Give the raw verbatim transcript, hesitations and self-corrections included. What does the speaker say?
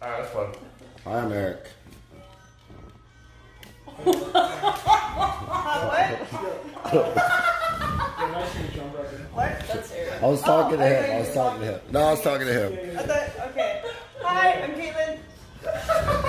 All right, that's fun. Hi, I'm Eric. What? What? That's Eric. I was talking oh, to him. I, I was talking to him. No, I was talking to him. I thought, okay. Hi, I'm Caitlin.